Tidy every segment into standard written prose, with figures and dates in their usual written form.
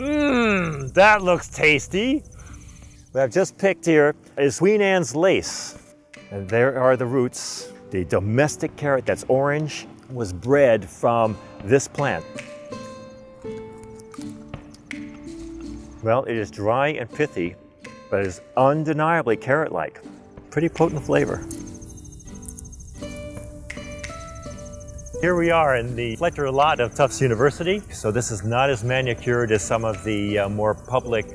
Mmm, that looks tasty. What I've just picked here is Queen Anne's Lace. And there are the roots. The domestic carrot that's orange was bred from this plant. Well, it is dry and pithy, but it is undeniably carrot-like. Pretty potent flavor. Here we are in the Fletcher lot of Tufts University. So this is not as manicured as some of the more public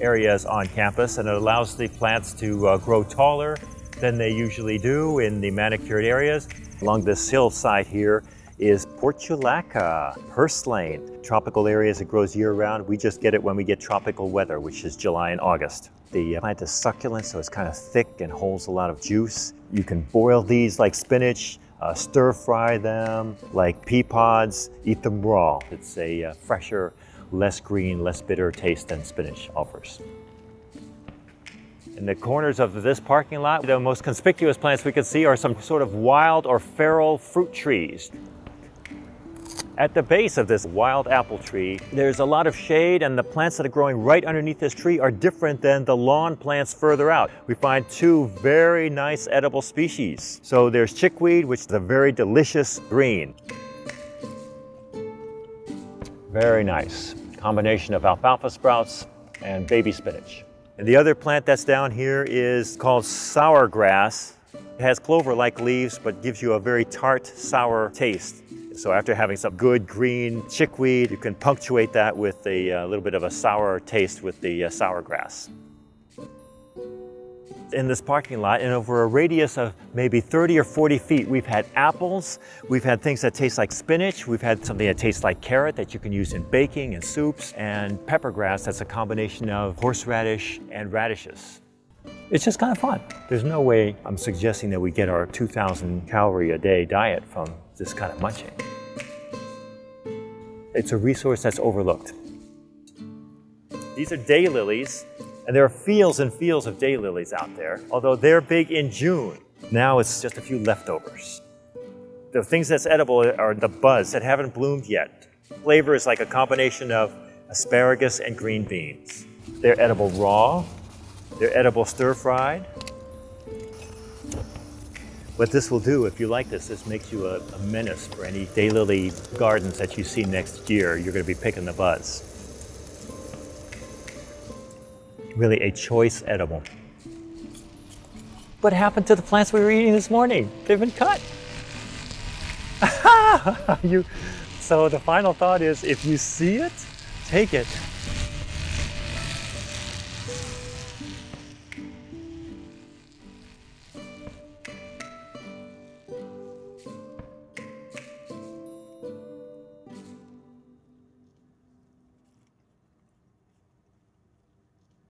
areas on campus, and it allows the plants to grow taller than they usually do in the manicured areas. Along this hillside here is Portulaca Purslane. Tropical areas, it grows year-round. We just get it when we get tropical weather, which is July and August. The plant is succulent, so it's kind of thick and holds a lot of juice. You can boil these like spinach, stir fry them like pea pods, eat them raw. It's a fresher, less green, less bitter taste than spinach offers. In the corners of this parking lot, the most conspicuous plants we can see are some sort of wild or feral fruit trees. At the base of this wild apple tree, there's a lot of shade, and the plants that are growing right underneath this tree are different than the lawn plants further out. We find two very nice edible species. So there's chickweed, which is a very delicious green. Very nice. Combination of alfalfa sprouts and baby spinach. And the other plant that's down here is called sour grass. It has clover-like leaves, but gives you a very tart, sour taste. So after having some good green chickweed, you can punctuate that with a little bit of a sour taste with the sour grass. In this parking lot, and over a radius of maybe 30 or 40 feet, we've had apples, we've had things that taste like spinach, we've had something that tastes like carrot that you can use in baking and soups, and peppergrass that's a combination of horseradish and radishes. It's just kind of fun. There's no way I'm suggesting that we get our 2,000 calorie a day diet from this kind of munching. It's a resource that's overlooked. These are daylilies, and there are fields and fields of daylilies out there, although they're big in June. Now it's just a few leftovers. The things that's edible are the buds that haven't bloomed yet. Flavor is like a combination of asparagus and green beans. They're edible raw, they're edible stir-fried. What this will do, if you like this makes you a menace for any daylily gardens that you see next year. You're going to be picking the buds. Really a choice edible. What happened to the plants we were eating this morning? They've been cut. So the final thought is, if you see it, take it.